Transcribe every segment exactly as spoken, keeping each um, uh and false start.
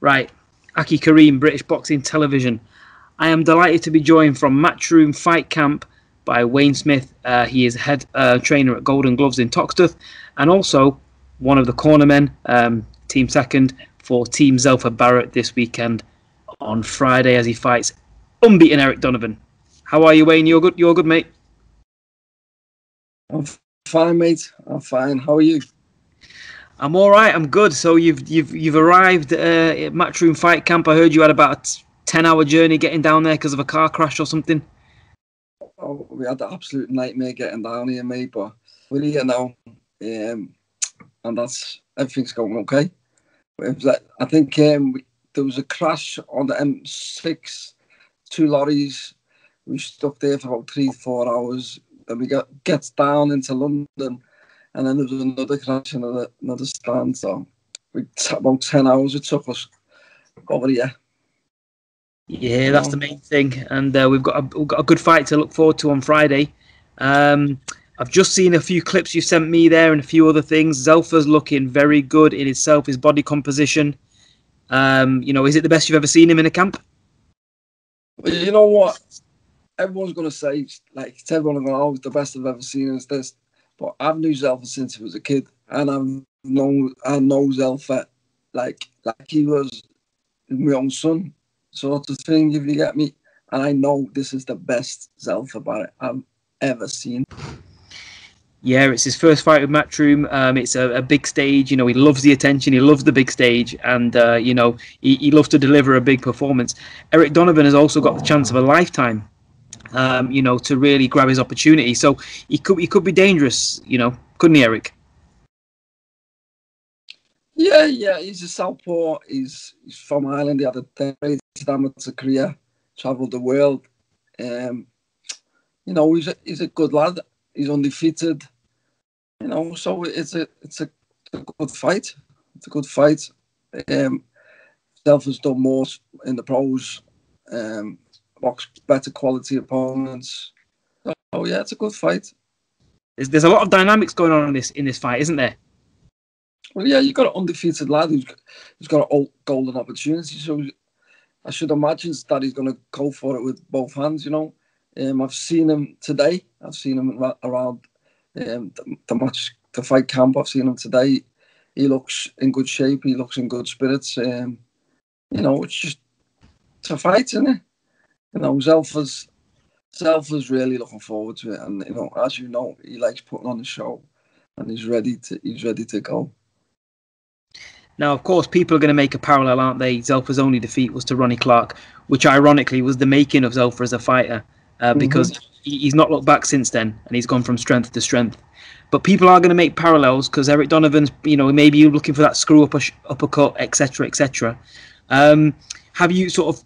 Right, Aki Kareem, British Boxing Television. I am delighted to be joined from Matchroom Fight Camp by Wayne Smith. Uh, he is head uh, trainer at Golden Gloves in Toxteth and also one of the cornermen, um, team second, for Team Zelfa Barrett this weekend on Friday as he fights unbeaten Eric Donovan. How are you, Wayne? You're good, you're good, mate? I'm fine, mate. I'm fine. How are you? I'm all right. I'm good. So you've you've you've arrived uh, at Matchroom Fight Camp. I heard you had about a ten-hour journey getting down there because of a car crash or something. Oh, we had an absolute nightmare getting down here, mate. But we're here now, um, and that's everything's going okay. Like, I think um, we, there was a crash on the M six, two lorries. We stuck there for about three, four hours, and we got gets down into London. And then there was another crash, another, another stand. So we t about ten hours it took us over here. Yeah, that's the main thing. And uh, we've got a we've got a good fight to look forward to on Friday. Um, I've just seen a few clips you sent me there and a few other things. Zelfa's looking very good in itself, his body composition. Um, you know, is it the best you've ever seen him in a camp? Well, you know what? Everyone's going to say, like, it's everyone going, oh, the best I've ever seen is this. But I've known Zelfa since he was a kid, and I've known I know Zelfa like like he was my own son, sort of thing. If you get me, and I know this is the best Zelfa Barrett I've ever seen. Yeah, it's his first fight with Matchroom. Um, it's a, a big stage. You know, he loves the attention. He loves the big stage, and uh, you know, he, he loves to deliver a big performance. Eric Donovan has also got the chance of a lifetime. Um, you know, to really grab his opportunity. So he could he could be dangerous, you know, couldn't he, Eric? Yeah, yeah, he's a southpaw. He's, he's from Ireland. He had a great amateur career, travelled the world. Um, you know, he's a, he's a good lad. He's undefeated. You know, so it's a it's a, a good fight. It's a good fight. Um, Zelfa has done more in the pros. Um, box better quality opponents. Oh yeah, it's a good fight. There's, there's a lot of dynamics going on in this in this fight, isn't there? Well, yeah, you've got an undefeated lad who's who's got an golden opportunity. So I should imagine that he's going to go for it with both hands. You know, um, I've seen him today. I've seen him around um, the, the match, the fight camp. I've seen him today. He looks in good shape. He looks in good spirits. Um, you know, it's just it's a fight, isn't it? You know, Zelfa's, Zelfa's really looking forward to it, and you know, as you know, he likes putting on a show, and he's ready to he's ready to go. Now, of course, people are going to make a parallel, aren't they? Zelfa's only defeat was to Ronnie Clark, which ironically was the making of Zelfa as a fighter, uh, because mm-hmm. he, he's not looked back since then, and he's gone from strength to strength. But people are going to make parallels because Eric Donovan's, you know, maybe you're looking for that screw up uppercut, et cetera, et cetera. Um, have you sort of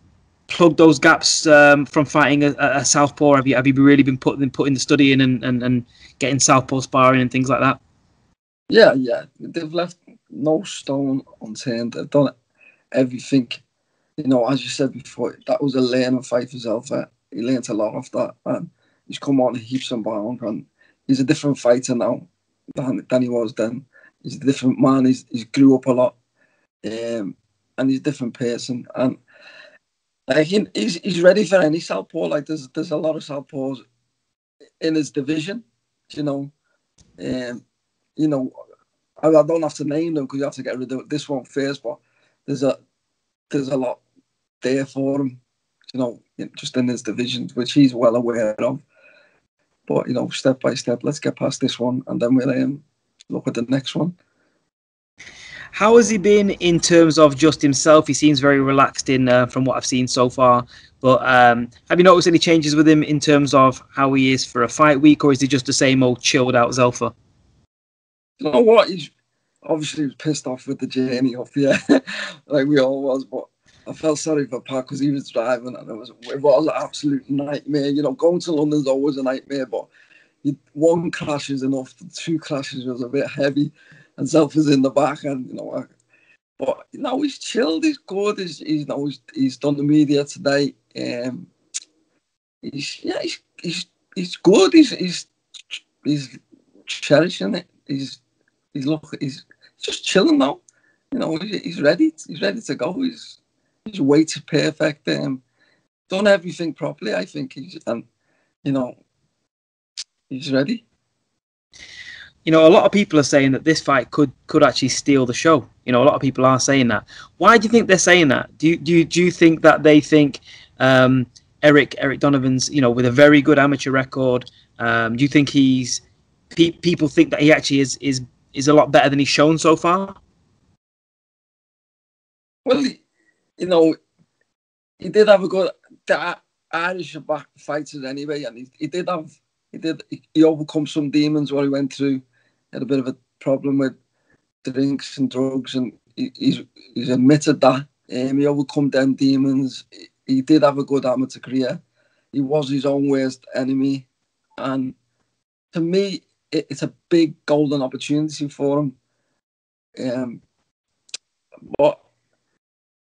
plug those gaps um, from fighting a, a southpaw? Have you have you really been putting putting the study in and, and and getting southpaw sparring and things like that? Yeah, yeah, they've left no stone unturned. They've done everything. You know, as you said before, that was a learning fight for Zelfa. He learnt a lot of that, and he's come on heaps and bounds. And he's a different fighter now than than he was then. He's a different man. He's he's grew up a lot, um, and he's a different person. And Like he, he's he's ready for any southpaw. Like there's there's a lot of southpaws in his division, you know. Um, you know, I, I don't have to name them because you have to get rid of this one first. But there's a there's a lot there for him, you know, just in his division, which he's well aware of. But you know, step by step, let's get past this one, and then we'll um, look at the next one. How has he been in terms of just himself? He seems very relaxed in uh, from what I've seen so far. But um, have you noticed any changes with him in terms of how he is for a fight week, or is he just the same old chilled out Zelfa? You know what? He's obviously pissed off with the journey off, yeah, like we all was. But I felt sorry for Pat because he was driving, and it was it was an absolute nightmare. You know, going to London's always a nightmare, but you, one crash is enough. Two crashes was a bit heavy. And Zelfa's in the back, and you know, I, but you know, he's chilled. He's good. He's, he's you know, he's, he's done the media today. Um, he's yeah, he's he's he's good. He's he's he's cherishing it. He's he's look. He's just chilling now. you know, he's ready. He's ready to go. He's his weight's perfect. Um, done everything properly. I think he's, um, you know, he's ready. You know, a lot of people are saying that this fight could could actually steal the show. You know, a lot of people are saying that. Why do you think they're saying that? Do you do you, do you think that they think um, Eric Eric Donovan's, you know, with a very good amateur record? Um, do you think he's pe people think that he actually is is is a lot better than he's shown so far? Well, you know, he did have a good the Irish back fighters anyway, and he, he did have he did he overcome some demons what he went through. Had a bit of a problem with drinks and drugs, and he, he's, he's admitted that. Um, he overcome them demons. He, he did have a good amateur career. He was his own worst enemy, and to me, it, it's a big golden opportunity for him. Um, but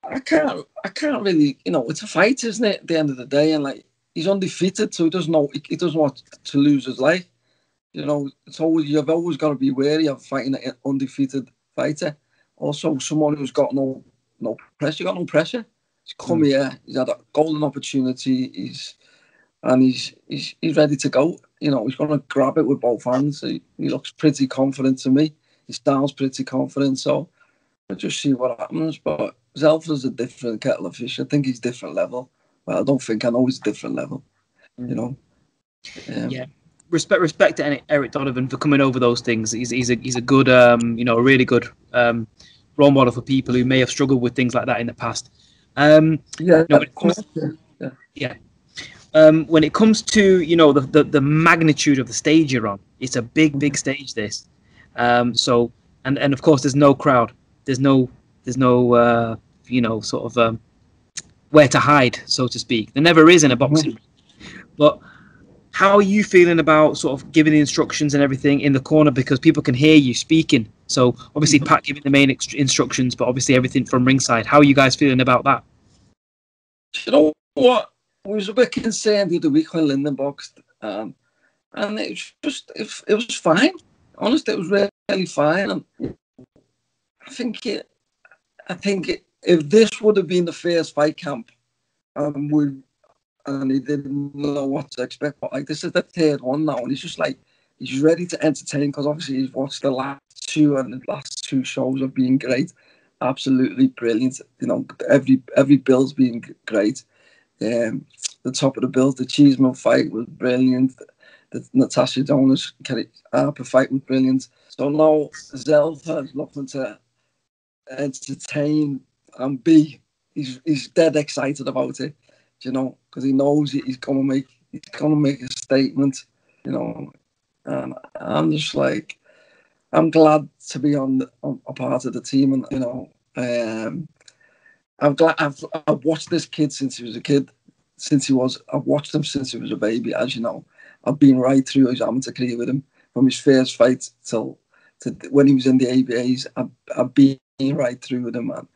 I can't, I can't really, you know, it's a fight, isn't it? At the end of the day, and like he's undefeated, so he doesn't know, he, he doesn't want to lose his life. You know, it's always, you've always got to be wary of fighting an undefeated fighter. Also, someone who's got no no pressure, got no pressure. He's come mm. here. He's had a golden opportunity. He's and he's he's he's ready to go. You know, he's going to grab it with both hands. He, he looks pretty confident to me. He sounds pretty confident. So we'll just see what happens. But Zelfa's a different kettle of fish. I think he's different level. Well, I don't think I know he's different level. Mm. You know. Um, yeah. Respect, respect to Eric Donovan for coming over those things. He's he's a he's a good, um, you know, a really good um, role model for people who may have struggled with things like that in the past. Um, yeah, you know, when it comes to, yeah, yeah. Um, when it comes to you know the, the the magnitude of the stage you're on, it's a big big stage. This, um, so and and of course there's no crowd. There's no there's no uh, you know sort of um, where to hide, so to speak. There never is in a boxing ring, but. How are you feeling about sort of giving the instructions and everything in the corner? Because people can hear you speaking. So obviously Pat giving the main instructions, but obviously everything from ringside. How are you guys feeling about that? You know what? I was a bit concerned the other week when Linden boxed. Um, and it was just, it, it was fine. Honestly, it was really fine. And I think it, I think it, if this would have been the first fight camp, um, we'd, and he didn't know what to expect. But like, this is the third one now, and he's just like, he's ready to entertain, because obviously he's watched the last two, and the last two shows have been great, absolutely brilliant. You know, every every bill's been great. Um, the top of the bill, the Cheeseman fight was brilliant. The Natasha Jonas Harper fight was brilliant. So now Zelfa is looking to entertain and be. He's he's dead excited about it. You know, because he knows he's gonna make he's gonna make a statement, you know, and I'm just like, I'm glad to be on, the, on a part of the team, and you know, um, I'm glad I've, I've watched this kid since he was a kid, since he was I've watched him since he was a baby, as you know. I've been right through his amateur career with him, from his first fight till to when he was in the A B As. I've, I've been right through with him, and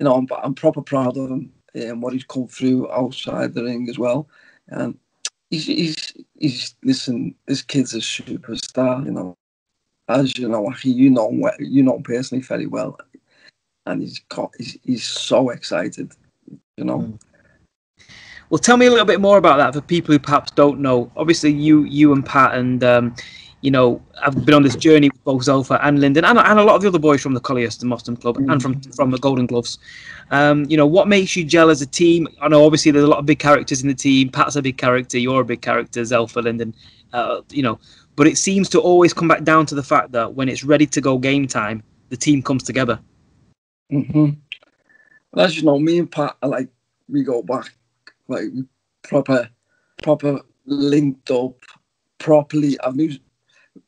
you know, I'm, I'm proper proud of him. And what he's come through outside the ring as well, and he's he's he's listen. This kid's a superstar, you know. As you know, you know him well, you know him personally very well, and he's got he's he's so excited, you know. Well, tell me a little bit more about that for people who perhaps don't know. Obviously, you you and Pat and. Um, You know, I've been on this journey with both Zelfa and Linden, and, and a lot of the other boys from the Collier, the Moston Club, and from from the Golden Gloves. Um, you know, what makes you gel as a team? I know, obviously, there's a lot of big characters in the team. Pat's a big character. You're a big character, Zelfa, Linden. Uh, you know, but it seems to always come back down to the fact that when it's ready to go game time, the team comes together. Mm-hmm. Well, as you know, me and Pat are like, we go back, like proper, proper linked up properly. I've used.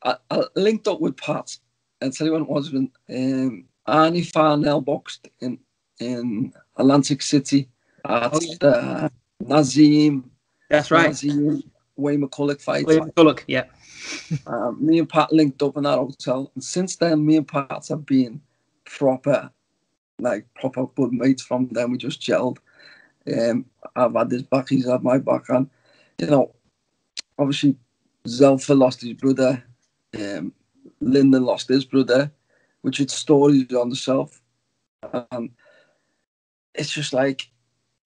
I, I linked up with Pat, and tell you when it was when um, Arnie Farnell boxed in in Atlantic City at uh, Nazeem. That's right. Nazeem, Wayne McCulloch fight. Wayne McCulloch, yeah. um, me and Pat linked up in that hotel, and since then, me and Pat have been proper, like proper good mates. From then, we just gelled. Um, I've had his back; he's had my back, and you know, obviously, Zelfa lost his brother. Um, Linden lost his brother, which had stories on the self. Um, it's just like,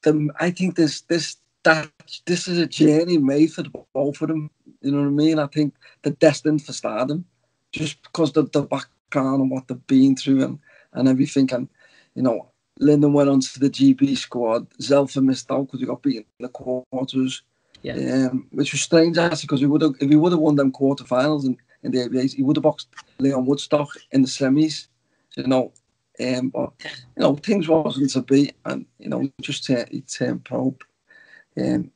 the, I think this this that this is a journey made for the, both of them. You know what I mean? I think they're destined for stardom, just because of the background and what they've been through and, and everything. And you know, Linden went on to the G B squad. Zelfa missed out because he got beaten in the quarters. Yeah, um, which was strange actually, because we would have if we would have won them quarterfinals in, in the A B As, he would have boxed Leon Woodstock in the semis. You know. Um, but you know, things wasn't to be, and you know, just uh, he turned pro, um,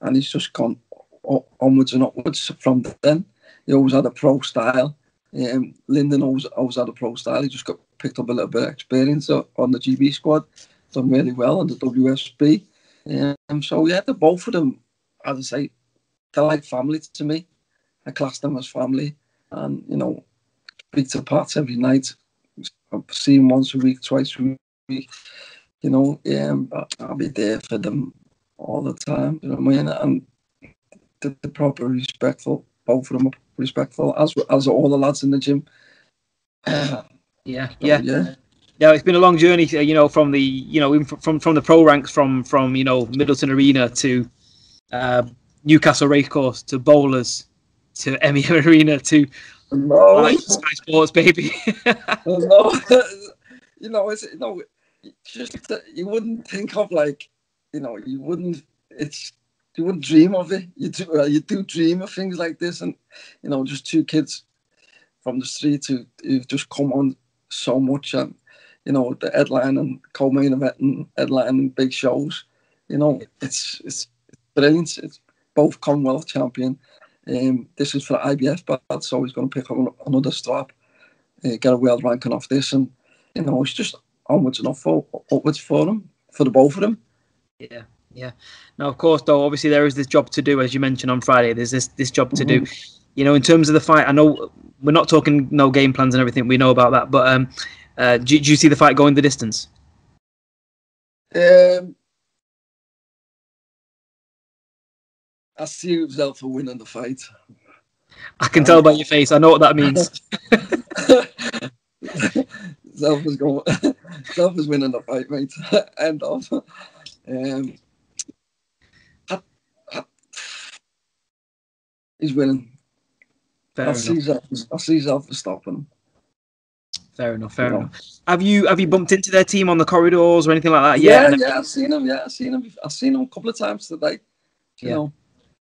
and he's just gone o- onwards and upwards from then. He always had a pro style. Um, Linden always always had a pro style. He just got picked up a little bit of experience on the G B squad, done really well on the W S B. Um, so yeah, the both of them, as I say, they're like family to me. I class them as family, and you know, speak to Pat every night. See him once a week, twice a week, you know. Um, I'll be there for them all the time, you know what I mean? And the, the proper respectful, both of them are respectful, as as are all the lads in the gym. Uh, yeah, so, yeah, yeah. Yeah, it's been a long journey, you know, from the, you know, even from from the pro ranks, from from you know Middleton Arena to uh, Newcastle Racecourse to bowlers to Emir Arena to. No, like Sky Sports, baby. No, you know, it's you know, just you wouldn't think of like, you know, you wouldn't. It's you wouldn't dream of it. You do, you do dream of things like this, and you know, just two kids from the street who who've just come on so much, and you know, the headline and co-main event and headline and big shows. You know, it's it's brilliant. It's both Commonwealth champion. Um, this is for I B F, but so he's going to pick up another strap, uh, get a world ranking off this, and you know it's just onwards and upwards for them, for the both of them. Yeah, yeah. Now, of course, though, obviously there is this job to do, as you mentioned on Friday. There's this this job to mm-hmm. do. You know, in terms of the fight, I know we're not talking no game plans and everything. We know about that, but um, uh, do, do you see the fight going the distance? Um. I see Zelfa winning the fight. I can um, tell by your face. I know what that means. Zelfa's going. Zelfa's winning the fight, mate. End off. Um, I, I, he's winning. Fair I enough. See Zelfa, I see Zelfa stopping him. Fair enough. Fair you enough. Know. Have you have you bumped into their team on the corridors or anything like that? Yeah, yeah. yeah I've seen him. Yeah, I've seen him. I've seen him a couple of times today. You yeah. know.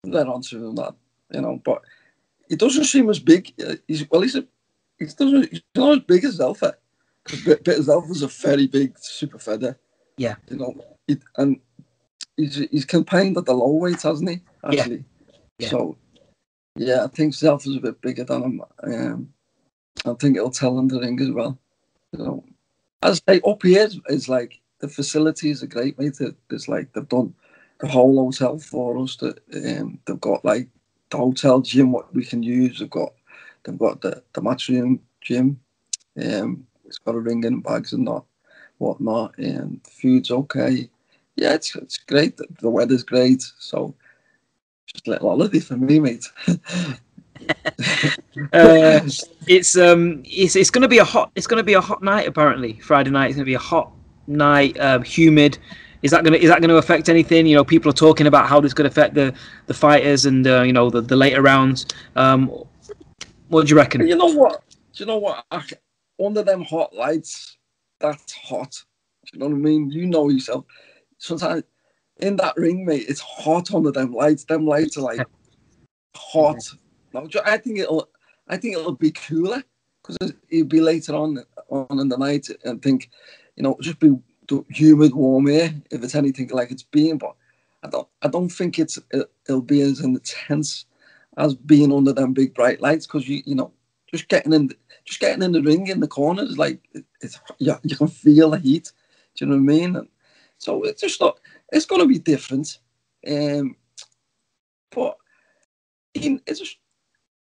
Let on to him that, you know, but he doesn't seem as big. He's well, he's a, he doesn't, he's not as big as Zelfa. Because Zelfa's a very big super feather. Yeah, you know, it, and he's he's campaigned at the low weight, hasn't he? Actually, yeah. Yeah. So yeah, I think Zelfa's a bit bigger than him. Um, I think it'll tell him the ring as well. You know, as I say, up here is like the facilities are great, mate. It's like they've done. The whole hotel for us. That um, they've got like the hotel gym, what we can use. They've got they've got the the matchroom gym. Um, it's got a ring and bags and not whatnot. And food's okay. Yeah, it's it's great. The, the weather's great. So just a little holiday for me, mate. uh, it's um it's it's gonna be a hot it's gonna be a hot night apparently. Friday night is gonna be a hot night. Um, humid. Is that gonna is that gonna affect anything? You know, people are talking about how this could affect the, the fighters and uh, you know the, the later rounds. Um, what do you reckon? You know what? Do you know what? I, under them hot lights, that's hot. Do you know what I mean? You know yourself. Sometimes in that ring, mate, it's hot under them lights. Them lights are like hot. No, I think it'll I think it'll be cooler because it'll be later on on in the night and think, you know, just be. Humid, warm air. If it's anything like it's being, but I don't. I don't think it's. It, it'll be as intense as being under them big bright lights. Because you, you know, just getting in, just getting in the ring in the corners, like it, it's. Yeah, you can feel the heat. Do you know what I mean? And so it's just not. It's gonna be different. Um, but he, it's just,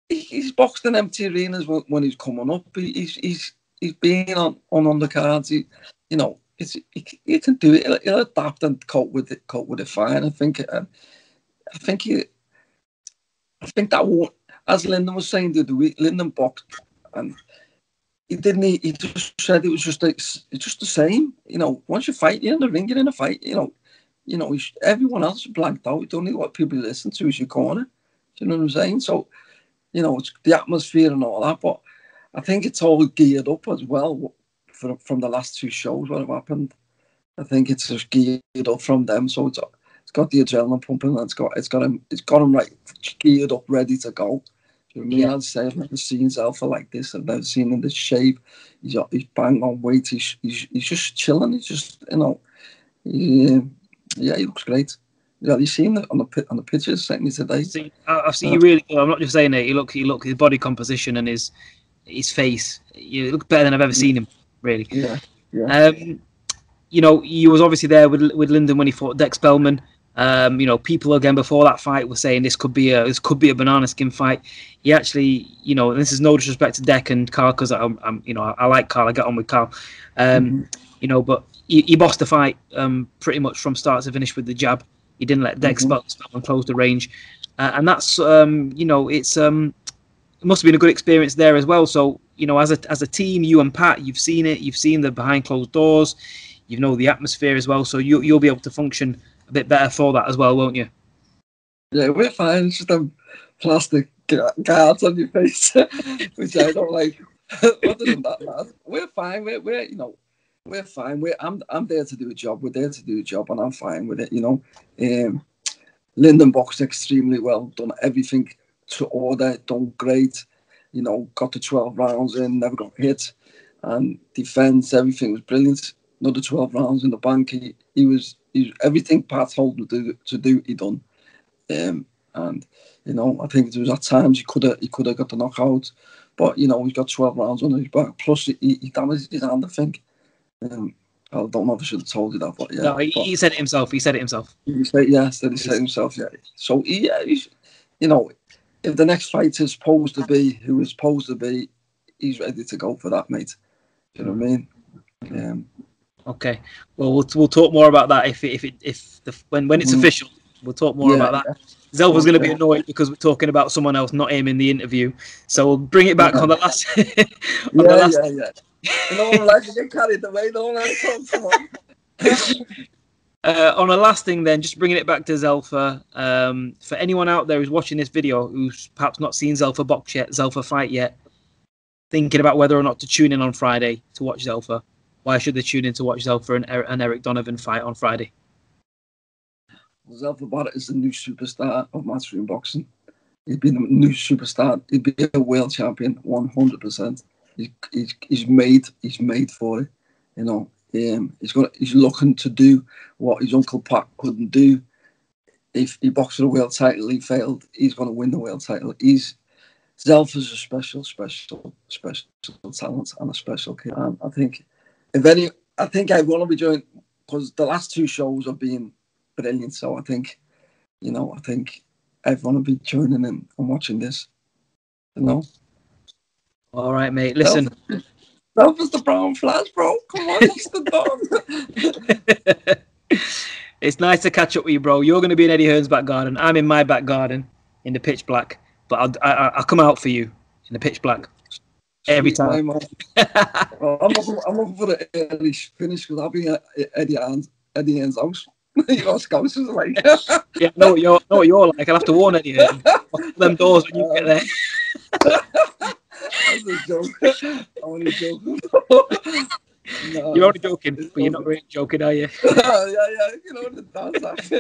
he, he's boxed in empty arenas when, when he's coming up. He, he's he's he's been on on undercards. He, you know. It's you can do it. He'll adapt and cope with it. Cope with it fine. I think. Um, I think he. I think that won't. As Linden was saying the other week, Linden boxed, and he didn't. He, he just said it was just like it's just the same. You know, once you fight, you're in the ring, you're in a fight. You know, you know, everyone else is blanked out. Only what people listen to is your corner. Do you know what I'm saying? So, you know, it's the atmosphere and all that. But I think it's all geared up as well for, from the last two shows what have happened. I think it's just geared up from them. So it's it's got the adrenaline pumping. And it's got it's got him it's got him right geared up, ready to go. You know what I mean? Yeah. I'd say I've never seen Zelfa like this. I've never seen him in this shape. He's, he's bang on weight. He's, he's he's just chilling. He's just, you know, he, yeah, he looks great. Yeah, you seen that on the on the pictures sent me today. See, I've seen uh, you really. I'm not just saying it. You look, you look. His body composition and his his face. You look better than I've ever seen him. Really. Yeah. Yeah. Um, you know, you was obviously there with with Linden when he fought Dex Bellman. Um, you know, people again before that fight were saying this could be a this could be a banana skin fight. He actually, you know, and this is no disrespect to Dex and Carl because I'm, I'm, you know, I, I like Carl. I get on with Carl. Um, mm-hmm. You know, but he, he bossed the fight um, pretty much from start to finish with the jab. He didn't let Dex mm-hmm. spot and close the range, uh, and that's um, you know it's um, it must have been a good experience there as well. So you know, as a as a team, you and Pat, you've seen it, you've seen the behind closed doors, you know the atmosphere as well. So you you'll be able to function a bit better for that as well, won't you? Yeah, we're fine. It's just a plastic guards on your face, which I don't like. Other than that, man, we're fine. We're we're you know. We're fine. We're, I'm I'm there to do a job. We're there to do a job, and I'm fine with it, you know. Um, Linden boxed extremely well. Done everything to order. Done great. You know, got the twelve rounds in, never got hit. And defence, everything was brilliant. Another twelve rounds in the bank. He, he was he, everything Pat told him to do, to do he done. Um, and, you know, I think there was at times he could have he could have got the knockout. But, you know, he's got twelve rounds on his back. Plus, he, he damaged his hand, I think. Um, I don't know if I should have told you that, but yeah. No, he, but, he said it himself. He said it himself. He said, yeah, said he said it himself. Yeah. So he, yeah, he's, you know, if the next fight is supposed to be who is supposed to be, he's ready to go for that, mate. You know what I mean? Um, okay. Well, we'll we'll talk more about that if it, if it, if the, when when it's mm, official, we'll talk more yeah, about that. Yeah. Zelfa's going to be annoyed because we're talking about someone else, not him, in the interview. So we'll bring it back yeah. on the last. on yeah, the last yeah, yeah. Don't let it get carried away. Don't let it come on. uh, on the last thing, then, just bringing it back to Zelfa. Um, for anyone out there who's watching this video who's perhaps not seen Zelfa box yet, Zelfa fight yet, thinking about whether or not to tune in on Friday to watch Zelfa, why should they tune in to watch Zelfa and, er- and Eric Donovan fight on Friday? Well, Zelfa Barrett is the new superstar of Matchroom Boxing. He'd be the new superstar. He'd be a world champion, one hundred percent. He's, he's made he's made for it, you know. Um, he's got he's looking to do what his uncle Pat couldn't do. If he boxed for the world title, he failed. He's going to win the world title. He's Zelfa's a special, special, special talent and a special kid. And I think if any, I think I want to be joined because the last two shows have been brilliant. So I think, you know, I think everyone will be joining in and watching this, you know. All right, mate. Listen, that was the brown flash, bro. Come on, it's the dog. It's nice to catch up with you, bro. You're going to be in Eddie Hearn's back garden. I'm in my back garden in the pitch black, but I'll I, I'll come out for you in the pitch black every time. Sweet, man. well, I'm, looking, I'm looking for the early finish because I'll be at Eddie Hearn's Eddie Hearn's house. Your scouts is like, yeah, know what you're know what you're like. I'll have to warn Eddie Hearn. Them doors when you get there. That's a joke. I'm only joking. No, you're only joking, but you're not really joking, are you? yeah, yeah, you know, the dance.